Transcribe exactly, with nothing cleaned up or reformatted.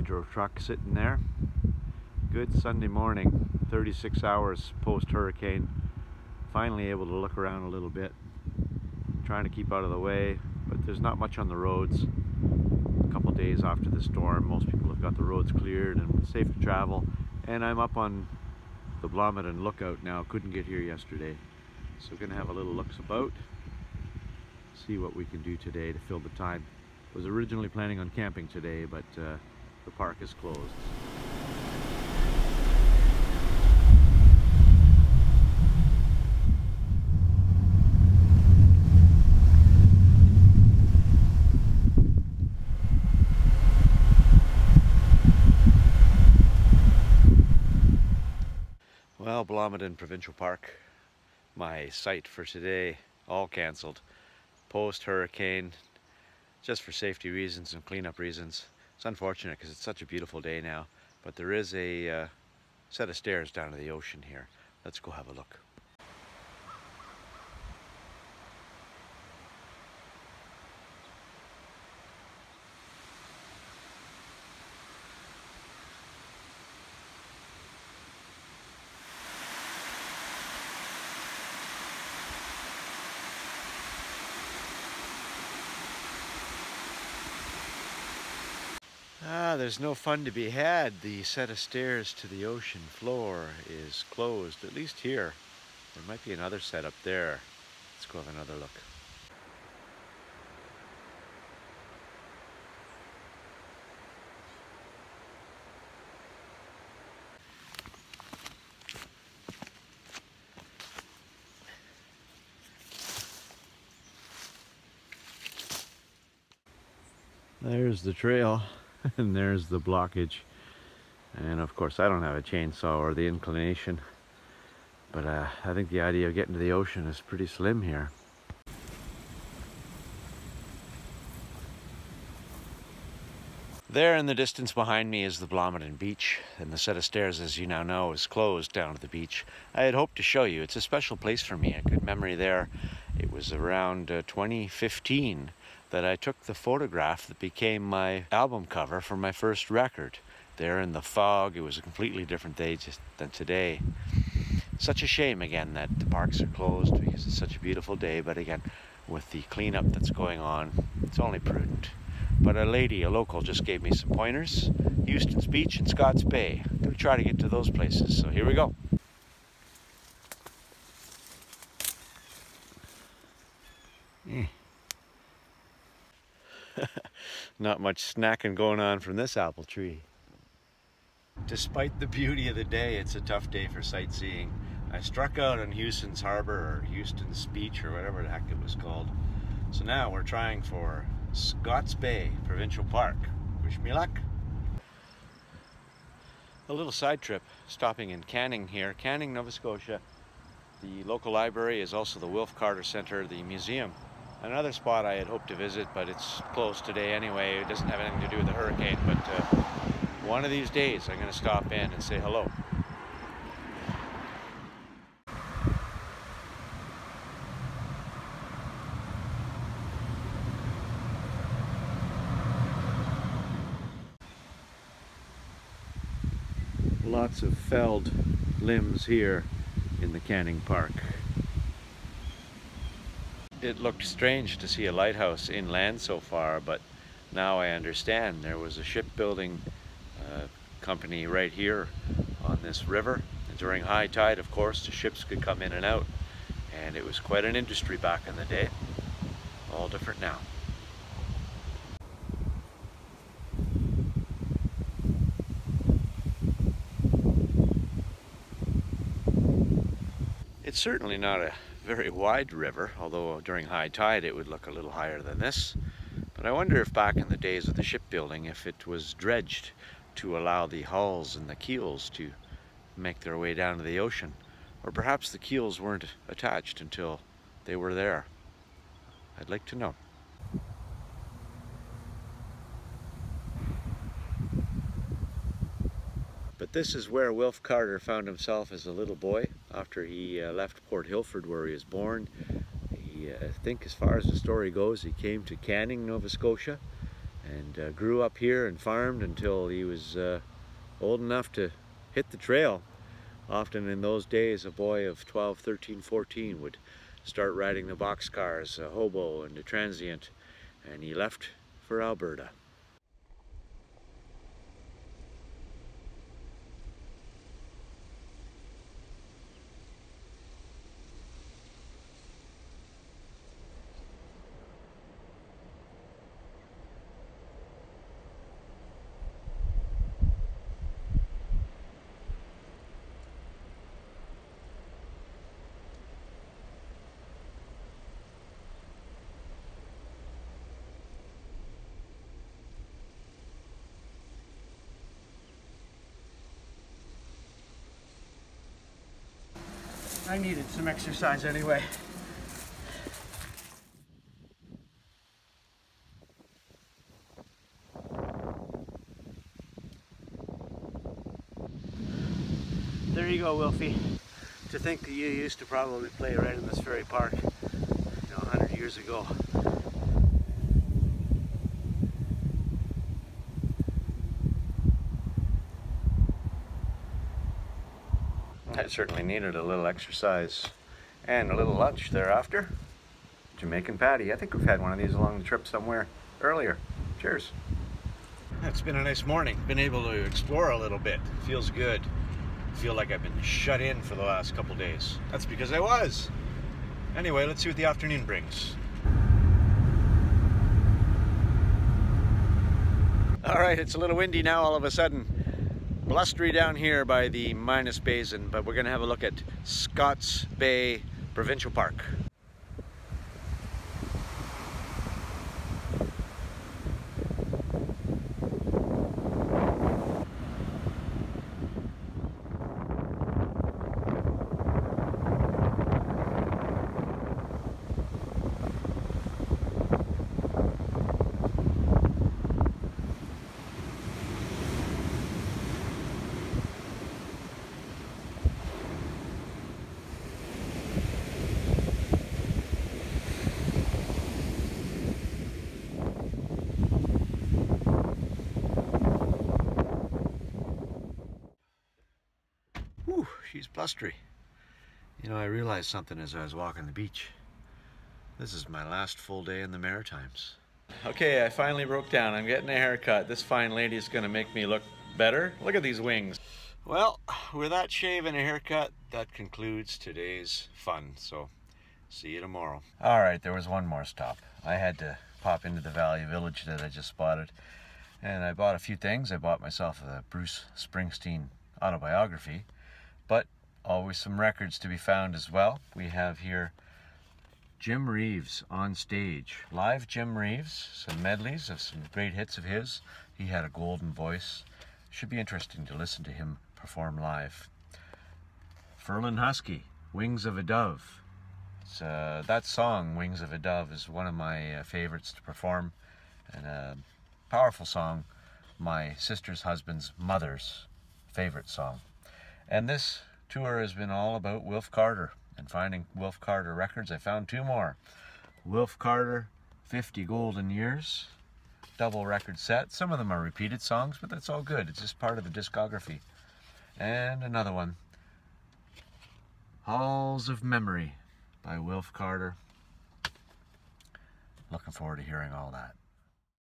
hydro truck sitting there. Good Sunday morning, thirty-six hours post-hurricane. Finally able to look around a little bit. Trying to keep out of the way, but there's not much on the roads. A couple days after the storm, most people have got the roads cleared and safe to travel. And I'm up on the Blomidon lookout now. Couldn't get here yesterday. So we're gonna have a little looks about. See what we can do today to fill the time. I was originally planning on camping today, but uh, the park is closed. Well, Blomidon Provincial Park, my site for today, all cancelled. Post-hurricane, just for safety reasons and cleanup reasons. It's unfortunate because it's such a beautiful day now, but there is a uh, set of stairs down to the ocean here. Let's go have a look. Ah, there's no fun to be had. The set of stairs to the ocean floor is closed, at least here. There might be another set up there. Let's go have another look. There's the trail. And there's the blockage, and of course I don't have a chainsaw or the inclination, but uh, I think the idea of getting to the ocean is pretty slim here. There in the distance behind me is the Blomidon Beach, and the set of stairs, as you now know, is closed down to the beach. I had hoped to show you. It's a special place for me. A good memory there. It was around uh, twenty fifteen that I took the photograph that became my album cover for my first record. There in the fog, it was a completely different day just than today. Such a shame again that the parks are closed because it's such a beautiful day, but again, with the cleanup that's going on, it's only prudent. But a lady, a local, just gave me some pointers. Houston's Beach and Scots Bay. I'm gonna try to get to those places, so here we go. Mm. Not much snacking going on from this apple tree. Despite the beauty of the day, it's a tough day for sightseeing. I struck out on Houston's Harbor or Houston's Beach or whatever the heck it was called. So now we're trying for Scots Bay Provincial Park. Wish me luck. A little side trip, stopping in Canning here, Canning, Nova Scotia. The local library is also the Wilf Carter Center, the museum. Another spot I had hoped to visit, but it's closed today anyway. It doesn't have anything to do with the hurricane, but uh, one of these days I'm going to stop in and say hello. Lots of felled limbs here in the Canning Park. It looked strange to see a lighthouse inland so far, but now I understand there was a shipbuilding uh, company right here on this river. And during high tide, of course, the ships could come in and out, and it was quite an industry back in the day. All different now. It's certainly not a very wide river, although during high tide it would look a little higher than this. But I wonder if back in the days of the shipbuilding, if it was dredged to allow the hulls and the keels to make their way down to the ocean, or perhaps the keels weren't attached until they were there. I'd like to know. But this is where Wilf Carter found himself as a little boy after he uh, left Port Hilford, where he was born. He, uh, I think as far as the story goes, he came to Canning, Nova Scotia, and uh, grew up here and farmed until he was uh, old enough to hit the trail. Often in those days, a boy of twelve, thirteen, fourteen would start riding the boxcars, a hobo and a transient, and he left for Alberta. I needed some exercise anyway. There you go, Wilfie. To think that you used to probably play right in this very park, you know, a hundred years ago. I certainly needed a little exercise and a little lunch thereafter. Jamaican patty. I think we've had one of these along the trip somewhere earlier. Cheers. It's been a nice morning. Been able to explore a little bit. Feels good. I feel like I've been shut in for the last couple days. That's because I was. Anyway, let's see what the afternoon brings. All right, it's a little windy now all of a sudden. Blustery down here by the Minus Basin, but we're going to have a look at Scots Bay Provincial Park. She's blustery. You know, I realized something as I was walking the beach. This is my last full day in the Maritimes. Okay, I finally broke down. I'm getting a haircut. This fine lady is going to make me look better. Look at these wings. Well, with that shave and a haircut, that concludes today's fun. So, see you tomorrow. All right, there was one more stop. I had to pop into the Valley Village that I just spotted. And I bought a few things. I bought myself a Bruce Springsteen autobiography. But always some records to be found as well. We have here Jim Reeves on stage. Live Jim Reeves, some medleys of some great hits of his. He had a golden voice. Should be interesting to listen to him perform live. Ferlin Husky, Wings of a Dove. It's, uh, that song, Wings of a Dove, is one of my uh, favorites to perform. And a powerful song, my sister's husband's mother's favorite song. And this tour has been all about Wilf Carter and finding Wilf Carter records. I found two more. Wilf Carter, fifty Golden Years, double record set. Some of them are repeated songs, but that's all good. It's just part of the discography. And another one, Halls of Memory by Wilf Carter. Looking forward to hearing all that.